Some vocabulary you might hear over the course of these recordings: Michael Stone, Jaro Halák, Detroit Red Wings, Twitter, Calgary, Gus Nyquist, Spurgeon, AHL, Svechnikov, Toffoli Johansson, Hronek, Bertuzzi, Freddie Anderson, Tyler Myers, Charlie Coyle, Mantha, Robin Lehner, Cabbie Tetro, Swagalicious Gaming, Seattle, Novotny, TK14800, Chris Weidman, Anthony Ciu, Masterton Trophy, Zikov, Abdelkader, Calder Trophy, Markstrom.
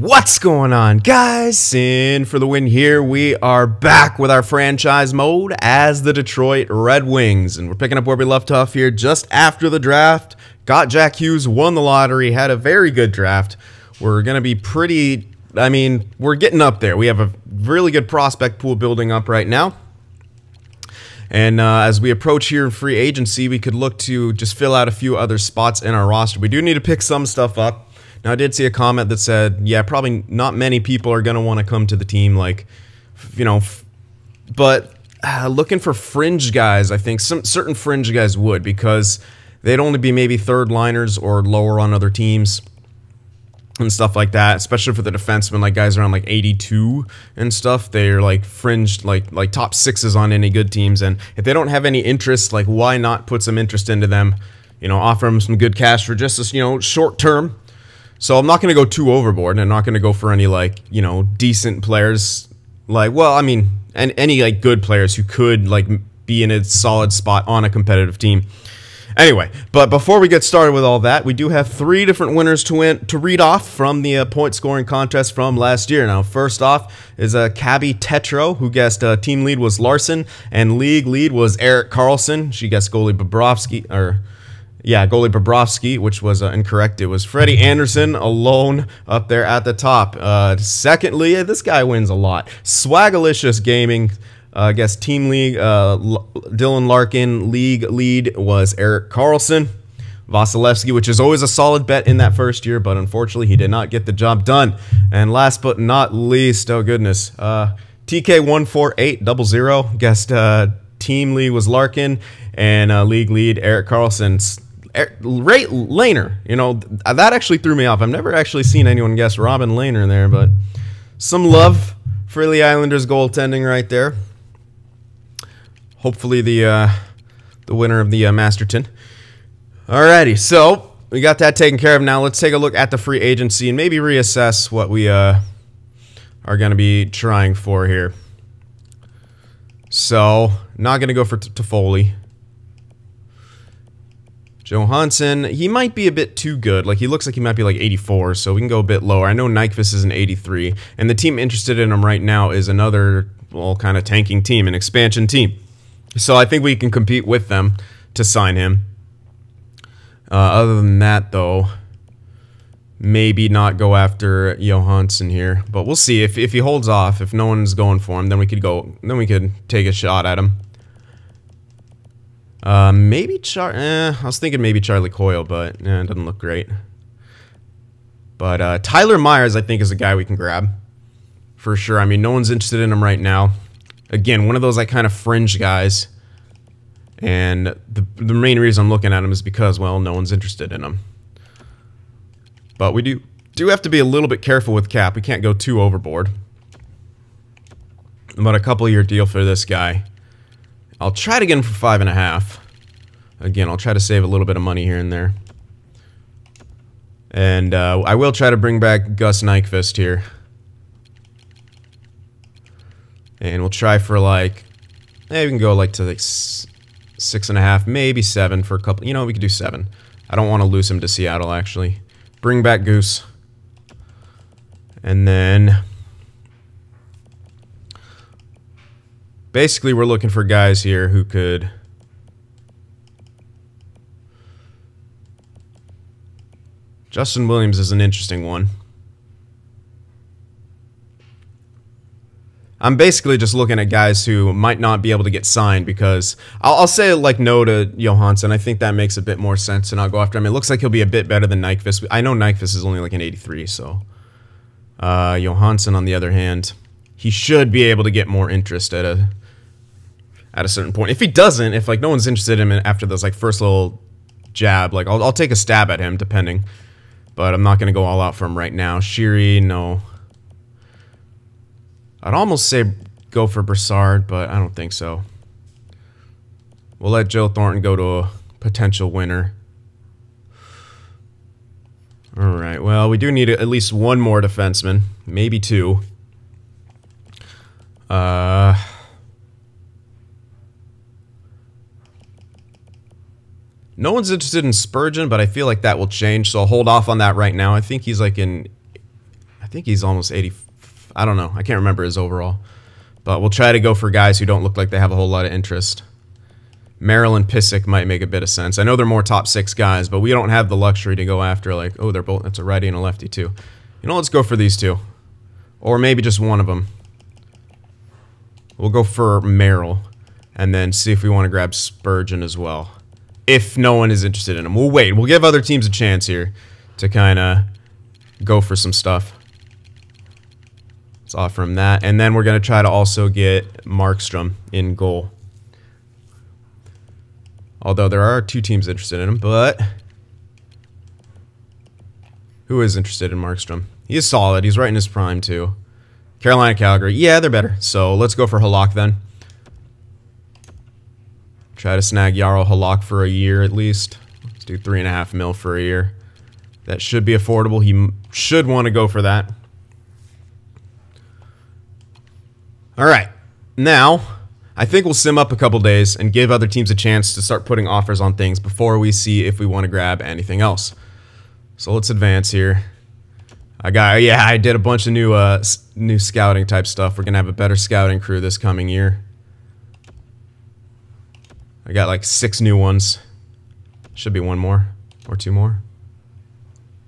What's going on, guys? Sin for the Win here. We are back with our franchise mode as the Detroit Red Wings, and we're picking up where we left off here just after the draft. Got Jack Hughes, won the lottery, had a very good draft. We're going to be pretty, I mean, we're getting up there. We have a really good prospect pool building up right now. And as we approach here in free agency, we could look to just fill out a few other spots in our roster. We do need to pick some stuff up. Now, I did see a comment that said, yeah, probably not many people are going to want to come to the team, like, you know, but looking for fringe guys, I think some certain fringe guys would, because they'd only be maybe third liners or lower on other teams and stuff like that, especially for the defensemen, like guys around like 82 and stuff. They're like fringed, like top sixes on any good teams, and if they don't have any interest, like, why not put some interest into them, you know, offer them some good cash for just this, you know, short term. So I'm not going to go too overboard, and I'm not going to go for any, like, you know, decent players, like, well, I mean, and any like good players who could like be in a solid spot on a competitive team. Anyway, but before we get started with all that, we do have three different winners to read off from the point scoring contest from last year. Now, first off is Cabbie Tetro, who guessed team lead was Larson, and league lead was Erik Karlsson. She guessed goalie Bobrovsky, or yeah, goalie Bobrovsky, which was incorrect. It was Freddie Anderson alone up there at the top. Secondly, this guy wins a lot. Swagalicious Gaming. I guess team league, Dylan Larkin, league lead was Erik Karlsson. Vasilevsky, which is always a solid bet in that first year, but unfortunately he did not get the job done. And last but not least, oh goodness, TK14800 guessed team lead was Larkin, and league lead Erik Karlsson. Ray Lehner, you know, that actually threw me off. I've never actually seen anyone guess Robin Lehner there, but some love for the Islanders goaltending right there. Hopefully the winner of the Masterton. Alrighty, so we got that taken care of. Now let's take a look at the free agency and maybe reassess what we are going to be trying for here. So, not going to go for Toffoli. Johansson, he might be a bit too good. Like, he looks like he might be like 84, so we can go a bit lower. I know Nyquist is an 83, and the team interested in him right now is another, well, kind of tanking team, an expansion team. So I think we can compete with them to sign him. Other than that, though, maybe not go after Johansson here, but we'll see. If he holds off, if no one's going for him, then we could go. Then we could take a shot at him. Maybe I was thinking maybe Charlie Coyle, but it doesn't look great. But Tyler Myers, I think, is a guy we can grab for sure. I mean, no one's interested in him right now. Again, one of those like kind of fringe guys, and the main reason I'm looking at him is because, well, no one's interested in him. But we do have to be a little bit careful with cap. We can't go too overboard. About a couple-year deal for this guy. I'll try to get him for 5.5. Again, I'll try to save a little bit of money here and there. And I will try to bring back Gus Nyquist here. And we'll try for like, hey, we can go like to like 6.5, maybe 7 for a couple. You know, we could do 7. I don't want to lose him to Seattle, actually. Bring back Goose. And then basically, we're looking for guys here who could Justin Williams is an interesting one. I'm basically just looking at guys who might not be able to get signed, because I'll say like no to Johansson. I think that makes a bit more sense, and I'll go after him. It looks like he'll be a bit better than Nyquist. I know Nyquist is only like an 83, so Johansson, on the other hand, he should be able to get more interest at a certain point. If he doesn't, if like no one's interested in him after this like first little jab, like I'll take a stab at him, depending. But I'm not gonna go all out for him right now. Shiri, no. I'd almost say go for Brassard, but I don't think so. We'll let Joe Thornton go to a potential winner. All right. Well, we do need at least one more defenseman, maybe two. No one's interested in Spurgeon, but I feel like that will change, so I'll hold off on that right now. I think he's like an, I think he's almost 80. I don't know. I can't remember his overall. But we'll try to go for guys who don't look like they have a whole lot of interest. Merrill and Pysyk might make a bit of sense. I know they're more top six guys, but we don't have the luxury to go after like, oh, they're both, that's a righty and a lefty too. You know, let's go for these two. Or maybe just one of them. We'll go for Merrill and then see if we want to grab Spurgeon as well. If no one is interested in him. We'll wait. We'll give other teams a chance here to kind of go for some stuff. Let's offer him that. And then we're going to try to also get Markstrom in goal. Although there are two teams interested in him, but who is interested in Markstrom? He is solid. He's right in his prime, too. Carolina, Calgary. Yeah, they're better. So let's go for Halák then. Try to snag Jaro Halák for a year at least. Let's do $3.5 million for a year. That should be affordable. He should want to go for that. All right. Now, I think we'll sim up a couple days and give other teams a chance to start putting offers on things before we see if we want to grab anything else. So let's advance here. I got, yeah, I did a bunch of new scouting type stuff. We're going to have a better scouting crew this coming year. I got like 6 new ones. Should be one more or 2 more.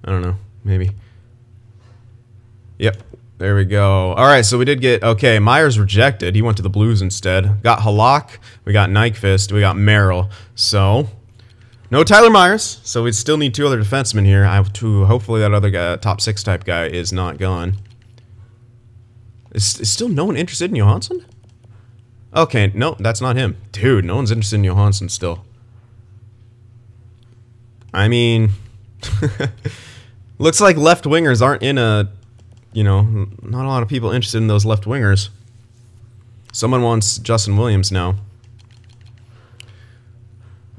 I don't know, maybe. Yep. There we go. All right, so we did get, okay, Myers rejected. He went to the Blues instead. Got Halák, we got Nyquist, we got Merrill. So, no Tyler Myers, so we still need 2 other defensemen here. Hopefully that other guy, top 6 type guy is not gone. Is still no one interested in Johansson? Okay, no, that's not him. Dude, no one's interested in Johansson still. I mean, looks like left wingers aren't in a... You know, not a lot of people interested in those left wingers. Someone wants Justin Williams now.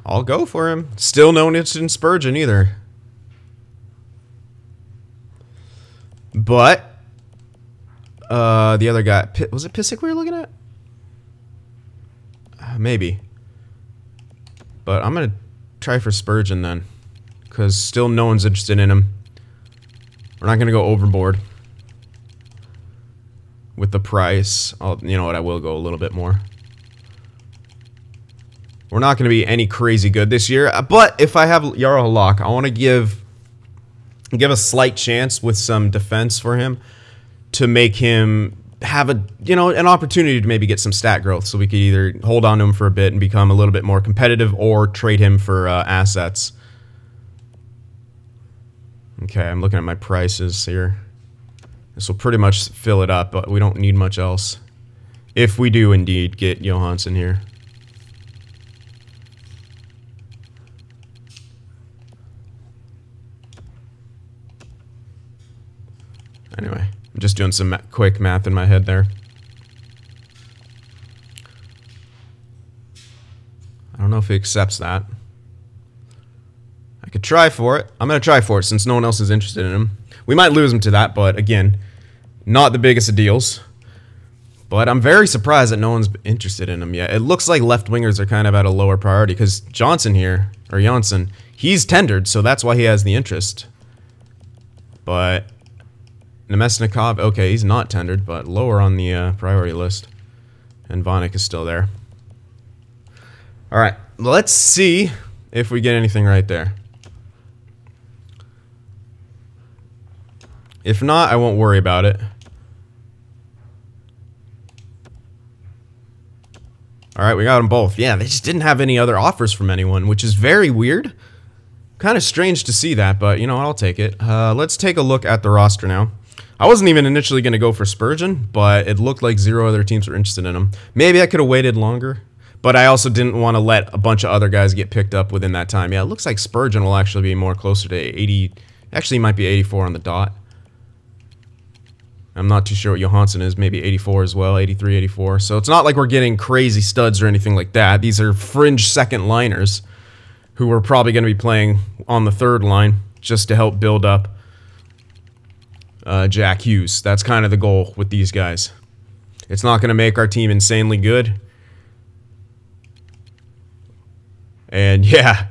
I'll go for him. Still no one interested in Spurgeon either. But, the other guy, was it Pysyk we were looking at? Maybe. But I'm going to try for Spurgeon then. Because still no one's interested in him. We're not going to go overboard with the price. You know what, I will go a little bit more. We're not going to be any crazy good this year, but if I have Jaro Halák, I want to give a slight chance with some defense for him to make him have a, you know, an opportunity to maybe get some stat growth, so we could either hold on to him for a bit and become a little bit more competitive or trade him for assets. Okay, I'm looking at my prices here. This will pretty much fill it up, but we don't need much else. If we do indeed get Johansson here. Anyway, I'm just doing some quick math in my head there. I don't know if he accepts that. I could try for it. I'm going to try for it since no one else is interested in him. We might lose him to that, but again, not the biggest of deals. But I'm very surprised that no one's interested in him yet. It looks like left wingers are kind of at a lower priority because Johnson here, or Johnson, he's tendered, so that's why he has the interest. But Nemesnikov, okay, he's not tendered, but lower on the priority list. And Hronek is still there. All right, let's see if we get anything right there. If not, I won't worry about it. All right, we got them both. Yeah, they just didn't have any other offers from anyone, which is very weird. Kind of strange to see that, but you know what, I'll take it. Let's take a look at the roster now. I wasn't even initially going to go for Spurgeon, but it looked like 0 other teams were interested in him. Maybe I could have waited longer, but I also didn't want to let a bunch of other guys get picked up within that time. Yeah, it looks like Spurgeon will actually be more closer to 80. Actually, he might be 84 on the dot. I'm not too sure what Johansson is, maybe 84 as well, 83, 84. So it's not like we're getting crazy studs or anything like that. These are fringe second liners who we're probably going to be playing on the third line just to help build up Jack Hughes. That's kind of the goal with these guys. It's not going to make our team insanely good. And yeah,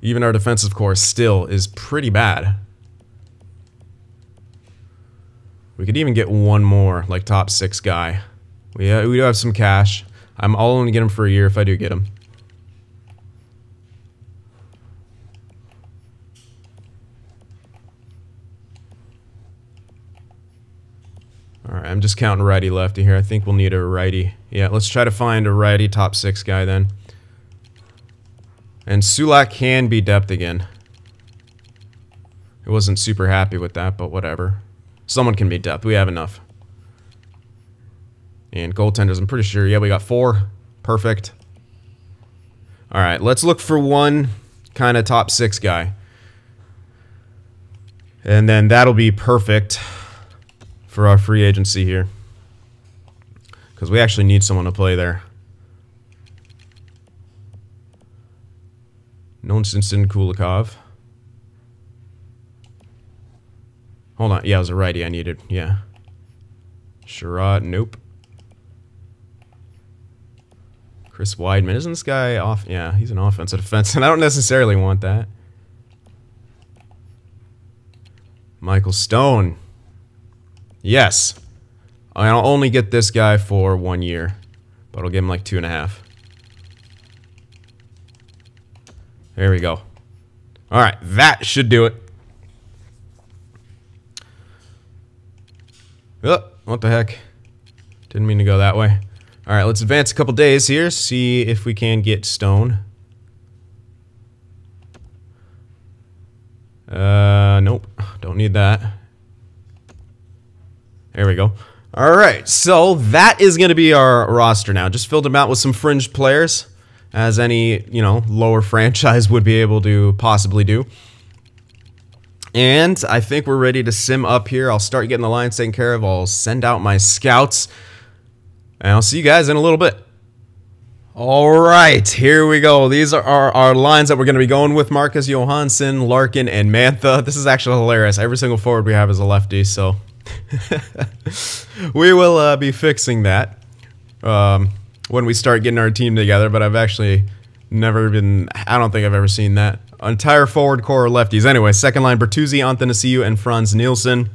even our defensive core still is pretty bad. We could even get one more, like top six guy. We do have some cash. I'll only get him for a year if I do get him. All right, I'm just counting righty-lefty here. I think we'll need a righty. Yeah, let's try to find a righty top six guy then. And Šulák can be depth again. I wasn't super happy with that, but whatever. Someone can be depth. We have enough. And goaltenders, I'm pretty sure. Yeah, we got four. Perfect. All right, let's look for one kind of top six guy. And then that'll be perfect for our free agency here. Because we actually need someone to play there. Nonsensin Kulikov. Hold on. Yeah, it was a righty I needed. Yeah. Sherrod. Nope. Chris Weidman. Isn't this guy off? Yeah, he's an offensive defense, and I don't necessarily want that. Michael Stone. Yes. I'll only get this guy for 1 year, but I'll give him like 2.5. There we go. All right, that should do it. Oh, what the heck? Didn't mean to go that way. All right, let's advance a couple days here, see if we can get Stone. Nope, don't need that. There we go. All right, so that is going to be our roster now. Just filled them out with some fringe players, as any, you know, lower franchise would be able to possibly do. And I think we're ready to sim up here. I'll start getting the lines taken care of. I'll send out my scouts. And I'll see you guys in a little bit. All right, here we go. These are our lines that we're going to be going with. Marcus Johansson, Larkin, and Mantha. This is actually hilarious. Every single forward we have is a lefty, so we will be fixing that when we start getting our team together, but I've actually never been, I don't think I've ever seen that. Entire forward core lefties. Anyway, second line, Bertuzzi, Anthony Ciu, and Franz Nielsen.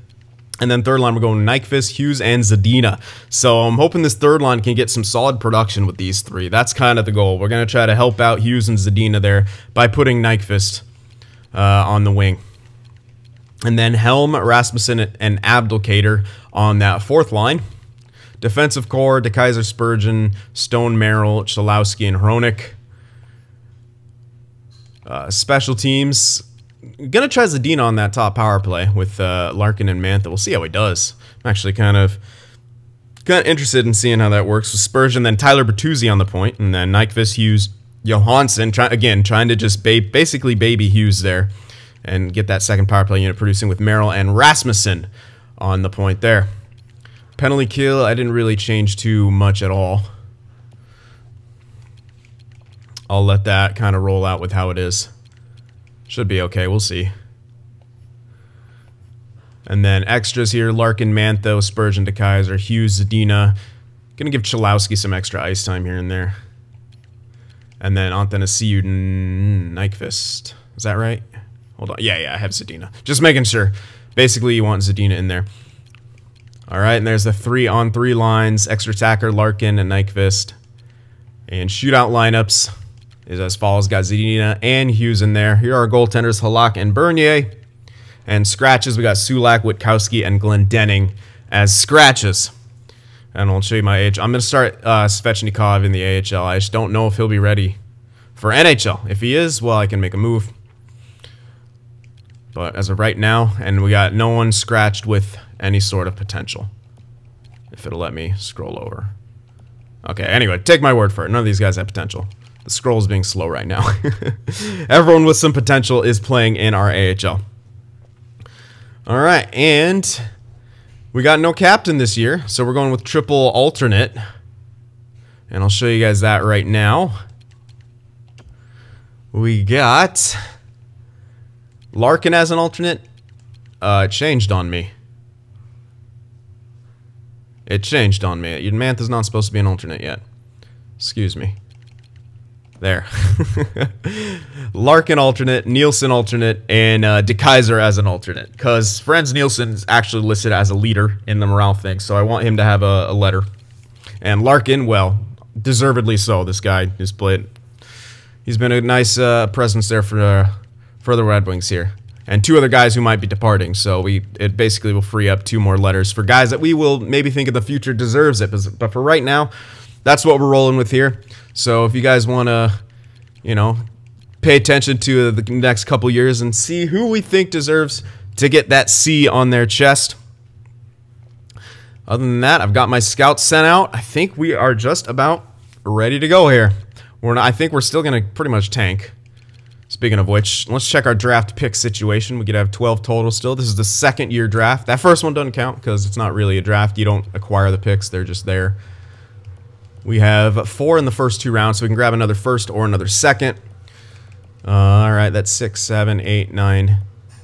And then third line, we're going Nyquist, Hughes, and Zadina. So I'm hoping this third line can get some solid production with these three. That's kind of the goal. We're going to try to help out Hughes and Zadina there by putting Nyquist on the wing. And then Helm, Rasmussen, and Abdelkader on that fourth line. Defensive core, DeKeyser, Spurgeon, Stone, Merrill, Chalowski, and Hronek. Special teams, gonna try Zadina on that top power play with Larkin and Mantha. We'll see how he does. I'm actually kind of interested in seeing how that works with Spurgeon. Then Tyler Bertuzzi on the point, and then Nyquist, Hughes, Johansson. Trying to just basically baby Hughes there and get that second power play unit producing with Merrill and Rasmussen on the point there. Penalty kill, I didn't really change too much at all. I'll let that kind of roll out with how it is. Should be okay, we'll see. And then extras here, Larkin, Mantha, Spurgeon, DeKeyser, Hughes, Zadina. Gonna give Chalowski some extra ice time here and there. And then Anthony Ciu, Nyquist. Is that right? Hold on, yeah, I have Zadina. Just making sure. Basically, you want Zadina in there. All right, and there's the 3-on-3 lines, extra attacker, Larkin, and Nyquist. And shootout lineups is as follows. Got Zadina and Hughes in there. Here are our goaltenders, Halák and Bernier. And scratches, we got Šulák, Witkowski, and Glendening as scratches. And I'll show you my age. I'm going to start Svechnikov in the AHL. I just don't know if he'll be ready for NHL. If he is, well, I can make a move. But as of right now, and we got no one scratched with any sort of potential. If it'll let me scroll over. Okay, anyway, take my word for it. None of these guys have potential. The scroll is being slow right now. Everyone with some potential is playing in our AHL. All right, and we got no captain this year, so we're going with triple alternate. And I'll show you guys that right now. We got Larkin as an alternate. It changed on me. It changed on me. Mantha's not supposed to be an alternate yet. Excuse me. There. Larkin alternate, Nielsen alternate, and DeKeyser as an alternate. Because Franz Nielsen is actually listed as a leader in the morale thing, so I want him to have a letter. And Larkin, well, deservedly so. This guy has played. He's been a nice presence there for the Red Wings here. And two other guys who might be departing, so it basically will free up two more letters for guys that we will maybe think in the future deserves it. But for right now, that's what we're rolling with here. So if you guys want to, you know, pay attention to the next couple years and see who we think deserves to get that C on their chest. Other than that, I've got my scouts sent out. I think we are just about ready to go here. We're not, I think we're still going to pretty much tank. Speaking of which, let's check our draft pick situation. We could have 12 total still. This is the second year draft. That first one doesn't count because it's not really a draft. You don't acquire the picks. They're just there. We have 4 in the first 2 rounds, so we can grab another first or another second. All right, that's 6, 7, 8, 9.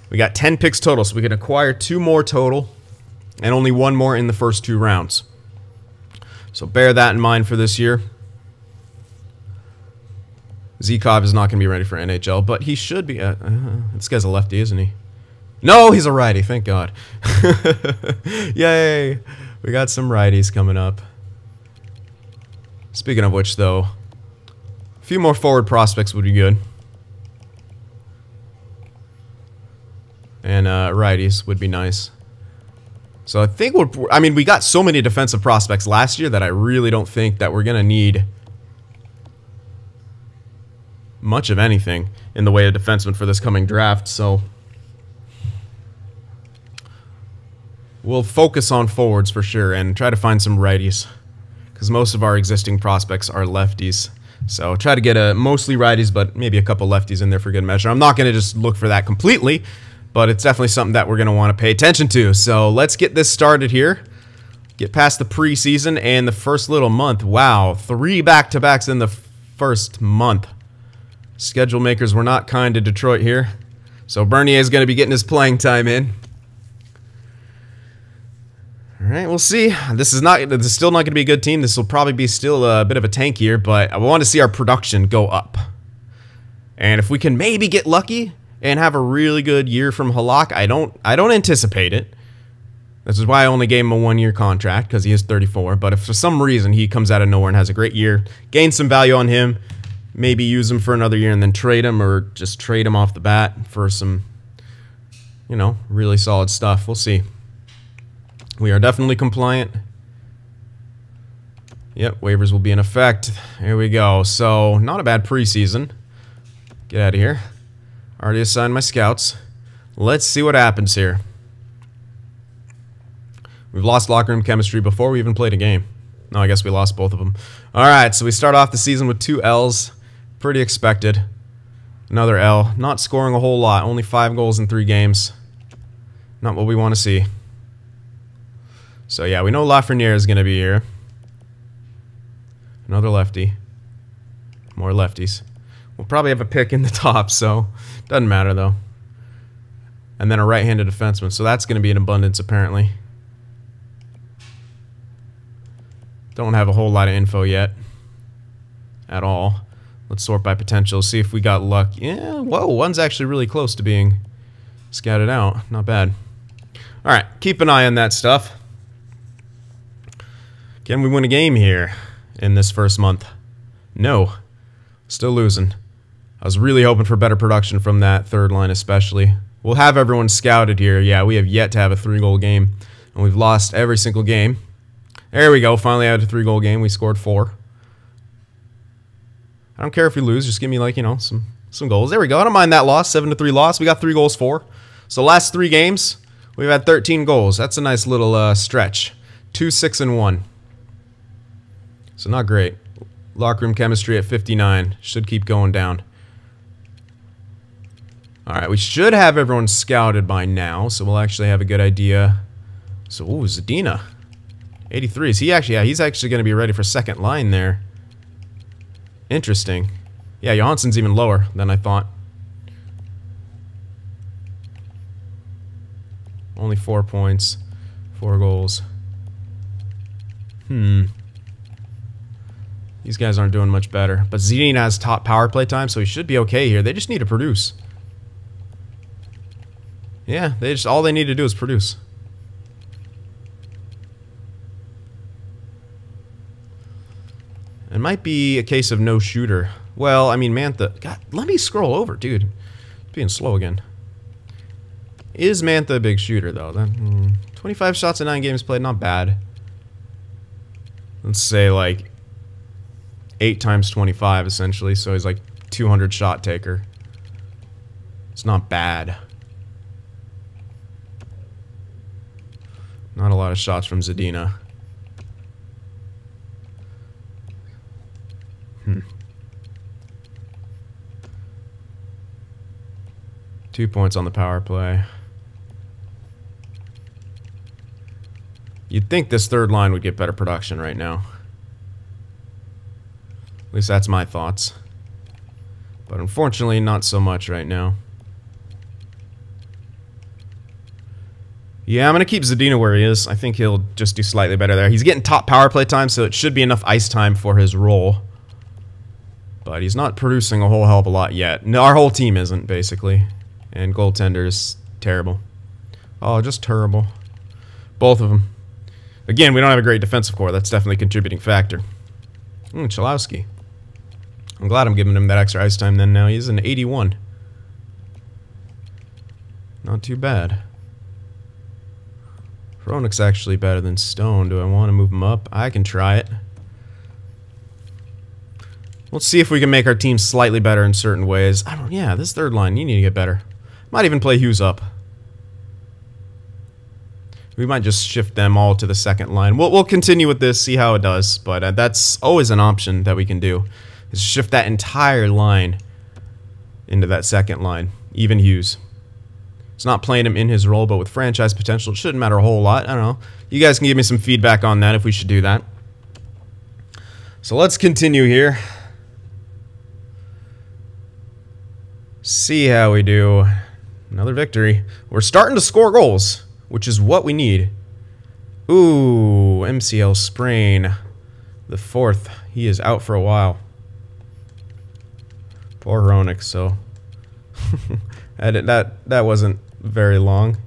We got 10 picks total, so we can acquire 2 more total and only 1 more in the first 2 rounds. So bear that in mind for this year. Zikov is not going to be ready for NHL, but he should be. This guy's a lefty, isn't he? No, he's a righty. Thank God. Yay. We got some righties coming up. Speaking of which, though, a few more forward prospects would be good. And righties would be nice. So I think we're... I mean, we got so many defensive prospects last year that I really don't think that we're going to need much of anything in the way of defensemen for this coming draft, so we'll focus on forwards for sure and try to find some righties because most of our existing prospects are lefties, so try to get a mostly righties but maybe a couple lefties in there for good measure. I'm not going to just look for that completely, but it's definitely something that we're going to want to pay attention to. So let's get this started here. Get past the preseason and the first little month. Wow, 3 back-to-backs in the first month. Schedule makers were not kind to Detroit here. So Bernier is going to be getting his playing time in. All right, we'll see. This is still not going to be a good team. This will probably be still a bit of a tank here, but I want to see our production go up. And if we can maybe get lucky and have a really good year from Halák, I don't anticipate it. This is why I only gave him a 1-year contract because he is 34. But if for some reason he comes out of nowhere and has a great year, gain some value on him, maybe use him for another year and then trade him, or just trade him off the bat for some, you know, really solid stuff. We'll see. We are definitely compliant. Yep, waivers will be in effect. Here we go. So, not a bad preseason. Get out of here. Already assigned my scouts. Let's see what happens here. We've lost locker room chemistry before we even played a game. No, I guess we lost both of them. All right, so we start off the season with 2 L's. Pretty expected. Another L. Not scoring a whole lot. Only 5 goals in 3 games. Not what we want to see. So, yeah, we know Lafreniere is going to be here. Another lefty. More lefties. We'll probably have a pick in the top, so doesn't matter, though. And then a right-handed defenseman, so that's going to be in abundance, apparently. Don't have a whole lot of info yet. At all. Let's sort by potential, see if we got luck. Yeah, whoa, one's actually really close to being scouted out. Not bad. Alright, keep an eye on that stuff. Can we win a game here in this first month? No. Still losing. I was really hoping for better production from that third line especially. We'll have everyone scouted here. Yeah, we have yet to have a 3-goal game. And we've lost every single game. There we go, finally had a 3-goal game. We scored 4. I don't care if we lose, just give me, like, you know, some goals. There we go, I don't mind that loss, 7-3 loss. We got 3 goals, 4. So last 3 games, we've had 13 goals. That's a nice little stretch. 2, 6, and 1. So not great. Locker room chemistry at 59. Should keep going down. Alright, we should have everyone scouted by now, so we'll actually have a good idea. So, ooh, Zadina. 83. Is he actually, yeah, he's actually going to be ready for second line there. Interesting. Yeah, Johansson's even lower than I thought. Only 4 points, 4 goals. These guys aren't doing much better. But Zadina has top power play time, so he should be okay here. They just need to produce. Yeah, they just all they need to do is produce. It might be a case of no shooter. Well, I mean, Mantha... God, let me scroll over, dude. It's being slow again. Is Mantha a big shooter, though? 25 shots in 9 games played, not bad. Let's say, like... 8 times 25, essentially, so he's like 200 shot taker. It's not bad. Not a lot of shots from Zadina. Hmm. 2 points on the power play. You'd think this third line would get better production right now. At least that's my thoughts. But unfortunately, not so much right now. Yeah, I'm going to keep Zadina where he is. I think he'll just do slightly better there. He's getting top power play time, so it should be enough ice time for his role. But he's not producing a whole hell of a lot yet. No, our whole team isn't, basically. And goaltender is terrible. Oh, just terrible. Both of them. Again, we don't have a great defensive core. That's definitely a contributing factor. Chalowski. I'm glad I'm giving him that extra ice time then now. He's an 81. Not too bad. Hronek's actually better than Stone. Do I want to move him up? I can try it. Let's see if we can make our team slightly better in certain ways. I don't... Yeah, this third line, you need to get better. Might even play Hughes up. We might just shift them all to the second line. We'll continue with this, see how it does. But that's always an option that we can do. Is shift that entire line into that second line. Even Hughes. It's not playing him in his role, but with franchise potential, it shouldn't matter a whole lot. I don't know. You guys can give me some feedback on that if we should do that. So let's continue here. See how we do. Another victory. We're starting to score goals, which is what we need. Ooh, MCL sprain. The fourth. He is out for a while. Poor Hronek, so... that wasn't very long.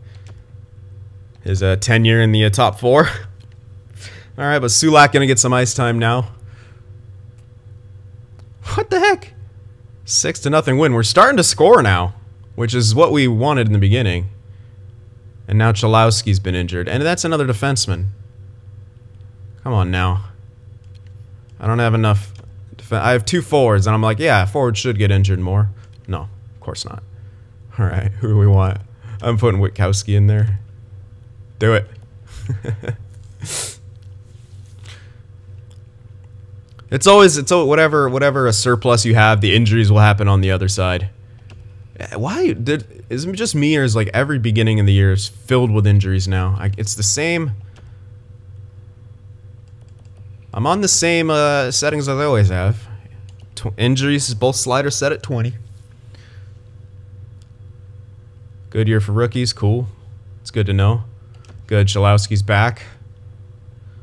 His tenure in the top four. Alright, but Šulák gonna get some ice time now. What the heck? 6-0 win. We're starting to score now, which is what we wanted in the beginning. And now Chalowski's been injured. And that's another defenseman. Come on now. I don't have enough. I have 2 forwards, and I'm like, yeah, forwards should get injured more. No, of course not. All right, who do we want? I'm putting Witkowski in there. Do it. It's always whatever a surplus you have, the injuries will happen on the other side. Why is it just me, or is like every beginning of the year is filled with injuries now? It's the same. I'm on the same settings as I always have. Injuries, both sliders set at 20. Good year for rookies, cool. It's good to know. Good, Chalowski's back,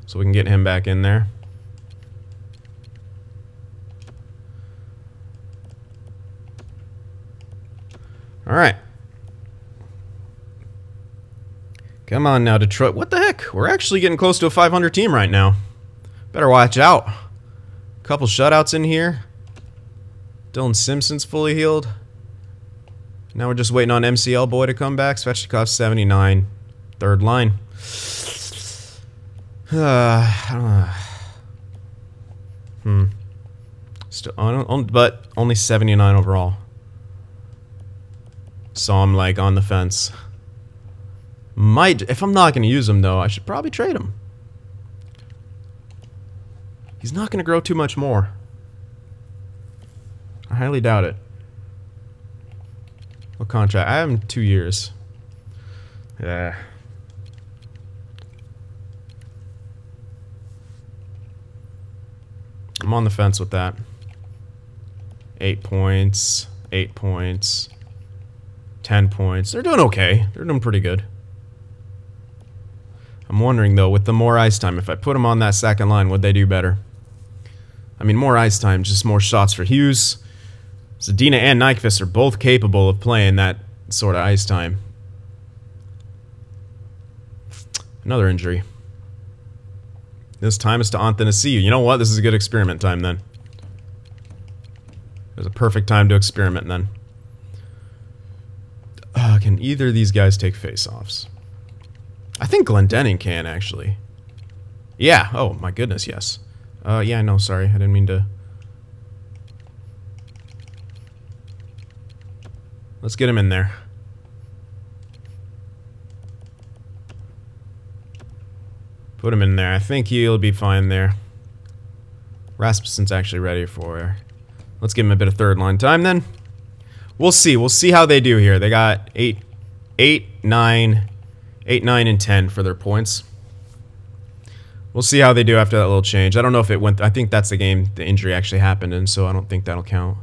so we can get him back in there. All right. Come on now, Detroit. What the heck? We're actually getting close to a 500 team right now. Better watch out. Couple shutouts in here. Dylan Simpson's fully healed. Now we're just waiting on MCL boy to come back. Svechnikov 79. Third line. I don't know. Still, but only 79 overall. So I'm like on the fence. Might, if I'm not going to use him though, I should probably trade him. He's not going to grow too much more. I highly doubt it. What contract? I have him 2 years. Yeah. I'm on the fence with that. 8 points. 8 points. 10 points. They're doing okay. They're doing pretty good. I'm wondering, though, with the more ice time, if I put them on that second line, would they do better? I mean, more ice time, just more shots for Hughes. Zadina and Nyquist are both capable of playing that sort of ice time. Another injury. This time is to Anthony Ciu. You know what? This is a good experiment time then. It was a perfect time to experiment then. Can either of these guys take faceoffs? I think Glendening can, actually. Yeah. Oh, my goodness, yes. Yeah, no, sorry. I didn't mean to. Let's get him in there. Put him in there. I think he'll be fine there. Rasmussen's actually ready for her. Let's give him a bit of third line time then. We'll see. We'll see how they do here. They got 8, 9, and 10 for their points. We'll see how they do after that little change. I don't know if it went. I think that's the game the injury actually happened in, so I don't think that'll count.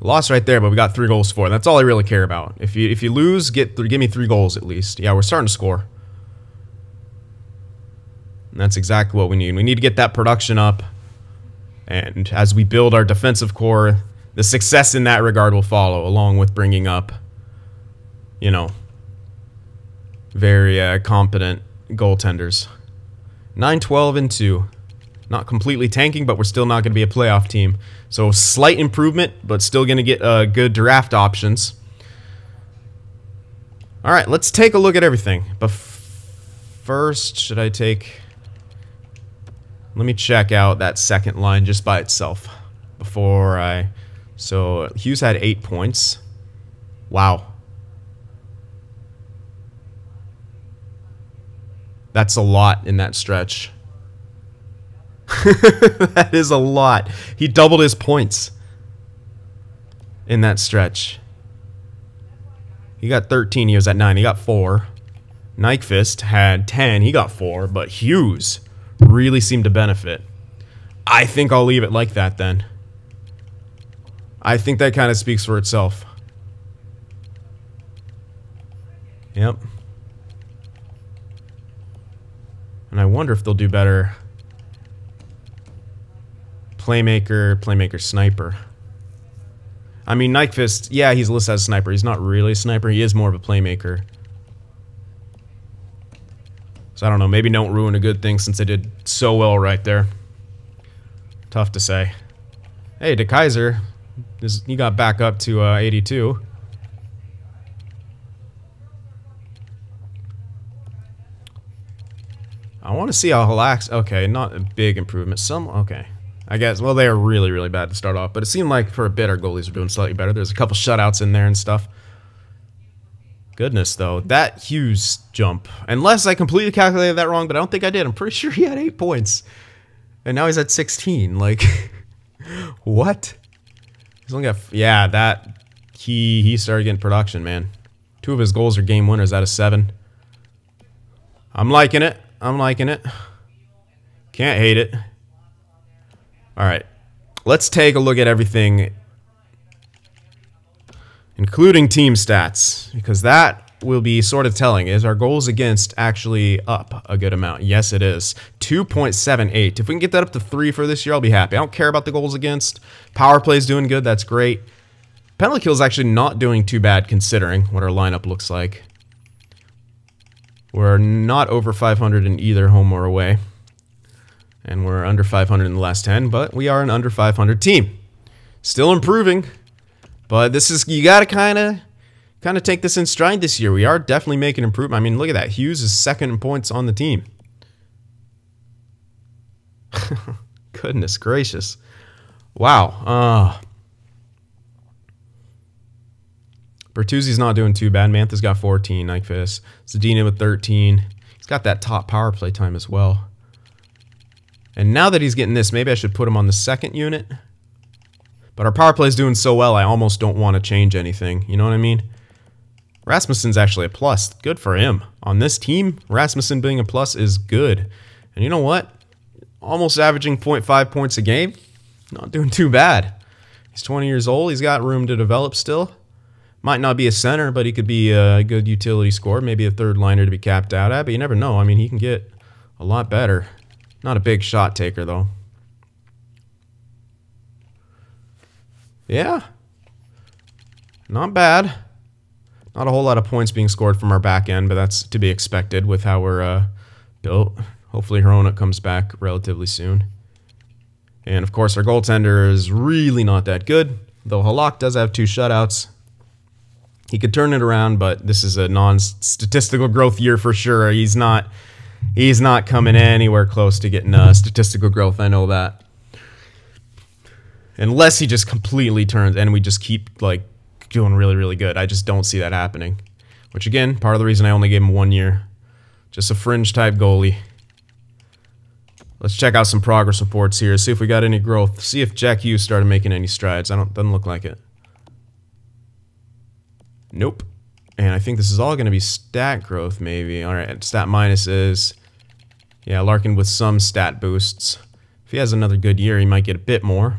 Loss right there, but we got 3 goals for. That's all I really care about. If you lose, give me 3 goals at least. Yeah, we're starting to score. And that's exactly what we need. We need to get that production up. And as we build our defensive core, the success in that regard will follow, along with bringing up, you know, very competent goaltenders. 9-12-2. Not completely tanking, but we're still not going to be a playoff team. So slight improvement, but still going to get good draft options. All right, let's take a look at everything. But first, should I take... Let me check out that second line just by itself before I... So Hughes had 8 points. Wow. That's a lot in that stretch. That is a lot. He doubled his points in that stretch. He got 13. He was at 9. He got 4. Nyquist had 10. He got 4. But Hughes really seemed to benefit. I think I'll leave it like that then. I think that kind of speaks for itself. Yep. And I wonder if they'll do better. Playmaker, playmaker, sniper. I mean, Nyquist, yeah, he's listed as sniper. He's not really a sniper. He is more of a playmaker. So I don't know. Maybe don't ruin a good thing since they did so well right there. Tough to say. Hey, DeKeyser, he got back up to 82. I want to see how Halák. Okay, not a big improvement. Some okay, I guess. Well, they are really, really bad to start off, but it seemed like for a bit our goalies were doing slightly better. There's a couple shutouts in there and stuff. Goodness, though, that Hughes jump. Unless I completely calculated that wrong, but I don't think I did. I'm pretty sure he had 8 points, and now he's at 16. Like, what? He's only got yeah. That he started getting production, man. 2 of his goals are game winners out of 7. I'm liking it. I'm liking it. Can't hate it. All right. Let's take a look at everything, including team stats, because that will be sort of telling. Is our goals against actually up a good amount? Yes, it is. 2.78. If we can get that up to 3 for this year, I'll be happy. I don't care about the goals against. Power play's doing good. That's great. Penalty kill is actually not doing too bad considering what our lineup looks like. We're not over 500 in either home or away. And we're under 500 in the last 10, but we are an under 500 team. Still improving, but this is, you got to kind of take this in stride this year. We are definitely making improvement. I mean, look at that. Hughes is second in points on the team. Goodness gracious. Wow. Bertuzzi's not doing too bad. Mantha's got 14, Nyquist. Zadina with 13. He's got that top power play time as well. And now that he's getting this, maybe I should put him on the second unit. But our power play's doing so well, I almost don't want to change anything. You know what I mean? Rasmussen's actually a plus. Good for him. On this team, Rasmussen being a plus is good. And you know what? Almost averaging 0.5 points a game. Not doing too bad. He's 20 years old. He's got room to develop still. Might not be a center, but he could be a good utility scorer. Maybe a third liner to be capped out at, but you never know. I mean, he can get a lot better. Not a big shot taker, though. Yeah. Not bad. Not a whole lot of points being scored from our back end, but that's to be expected with how we're built. Hopefully Hronek comes back relatively soon. And, of course, our goaltender is really not that good, though Halák does have 2 shutouts. He could turn it around, but this is a non-statistical growth year for sure. He's not coming anywhere close to getting statistical growth. I know that. Unless he just completely turns and we just keep, like, doing really, really good. I just don't see that happening. Which, again, part of the reason I only gave him 1 year. Just a fringe-type goalie. Let's check out some progress reports here, see if we got any growth, see if Jack Hughes started making any strides. Doesn't look like it. Nope. And I think this is all going to be stat growth, maybe. All right, stat minuses. Yeah, Larkin with some stat boosts. If he has another good year, he might get a bit more.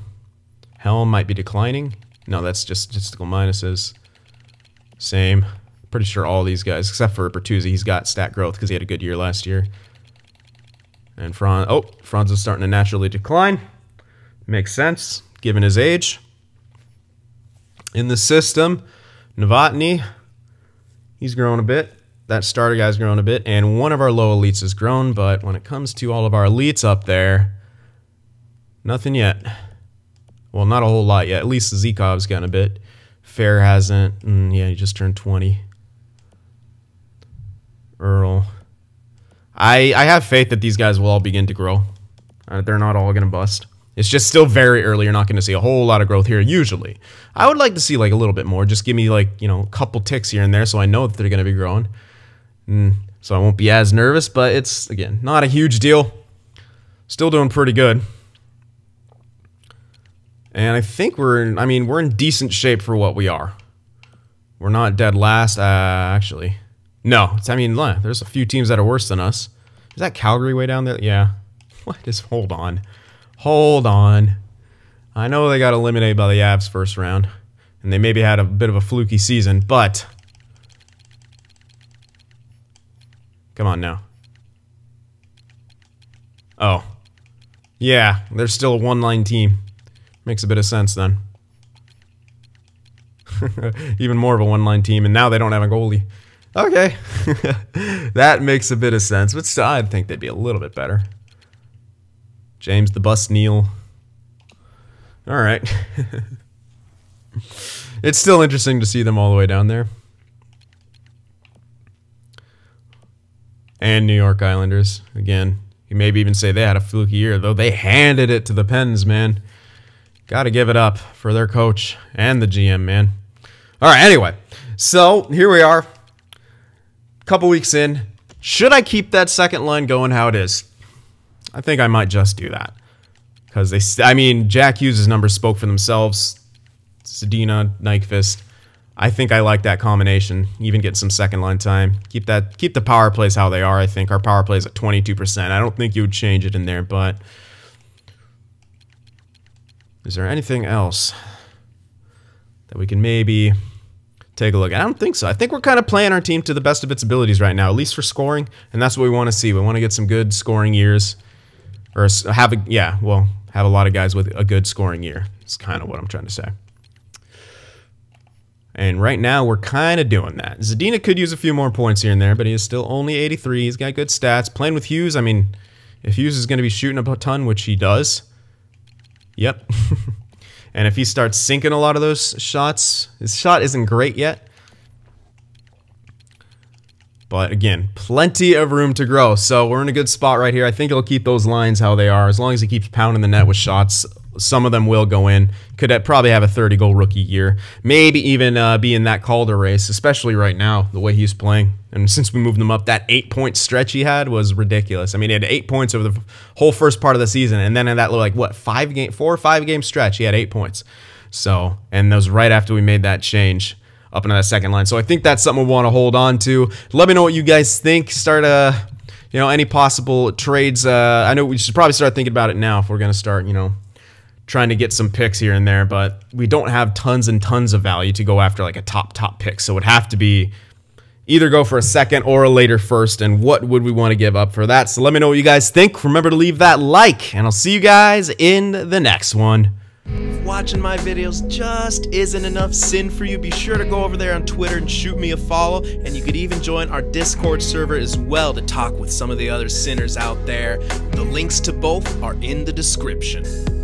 Helm might be declining. No, that's just statistical minuses. Same. Pretty sure all these guys, except for Bertuzzi, he's got stat growth because he had a good year last year. And Franz is starting to naturally decline. Makes sense, given his age. In the system, Novotny, he's grown a bit. That starter guy's grown a bit. And one of our low elites has grown, but when it comes to all of our elites up there, nothing yet. Well, not a whole lot yet. At least Zikov's gotten a bit. Fair hasn't. Yeah, he just turned 20. Earl. I have faith that these guys will all begin to grow. They're not all going to bust. It's just still very early. You're not going to see a whole lot of growth here, usually. I would like to see, like, a little bit more. Just give me, like, you know, a couple ticks here and there so I know that they're going to be growing. So I won't be as nervous, but it's, again, not a huge deal. Still doing pretty good. And I think we're in decent shape for what we are. We're not dead last, actually. No, there's a few teams that are worse than us. Is that Calgary way down there? Yeah. What? Just hold on. Hold on. I know they got eliminated by the Avs first round, and they maybe had a bit of a fluky season, but... Come on now. Oh. Yeah, they're still a one-line team. Makes a bit of sense then. Even more of a one-line team, and now they don't have a goalie. Okay, that makes a bit of sense, but still, I'd think they'd be a little bit better. James the Bus Neal. All right. It's still interesting to see them all the way down there. And New York Islanders, again, you maybe even say they had a fluky year, though they handed it to the Pens, man. Got to give it up for their coach and the GM, man. All right, anyway, so here we are. Couple weeks in, should I keep that second line going how it is? I think I might just do that. Because Jack Hughes' numbers spoke for themselves. Zadina, Nyquist. I think I like that combination. Even get some second line time. Keep the power plays how they are, I think. Our power plays at 22%. I don't think you would change it in there, but... Is there anything else that we can maybe... take a look. I don't think so. I think we're kind of playing our team to the best of its abilities right now, at least for scoring, and that's what we want to see. We want to get some good scoring years, or have a lot of guys with a good scoring year. It's kind of what I'm trying to say. And right now, we're kind of doing that. Zadina could use a few more points here and there, but he is still only 83. He's got good stats. Playing with Hughes, if Hughes is going to be shooting a ton, which he does, yep. And if he starts sinking a lot of those shots, his shot isn't great yet. But again, plenty of room to grow. So we're in a good spot right here. I think he'll keep those lines how they are. As long as he keeps pounding the net with shots, some of them will go in. Could probably have a 30-goal rookie year. Maybe even be in that Calder race, especially right now, the way he's playing. And since we moved him up, that 8-point stretch he had was ridiculous. He had 8 points over the whole first part of the season, and then in that, like, what, 4 or 5-game stretch, he had 8 points. So, and that was right after we made that change up into that second line. So I think that's something we want to hold on to. Let me know what you guys think. Start any possible trades. I know we should probably start thinking about it now if we're going to start, trying to get some picks here and there, but we don't have tons and tons of value to go after, like a top pick. So it would have to be either go for a second or a later first, and what would we want to give up for that? So let me know what you guys think. Remember to leave that like, and I'll see you guys in the next one. If watching my videos just isn't enough sin for you, be sure to go over there on Twitter and shoot me a follow, and you could even join our Discord server as well to talk with some of the other sinners out there. The links to both are in the description.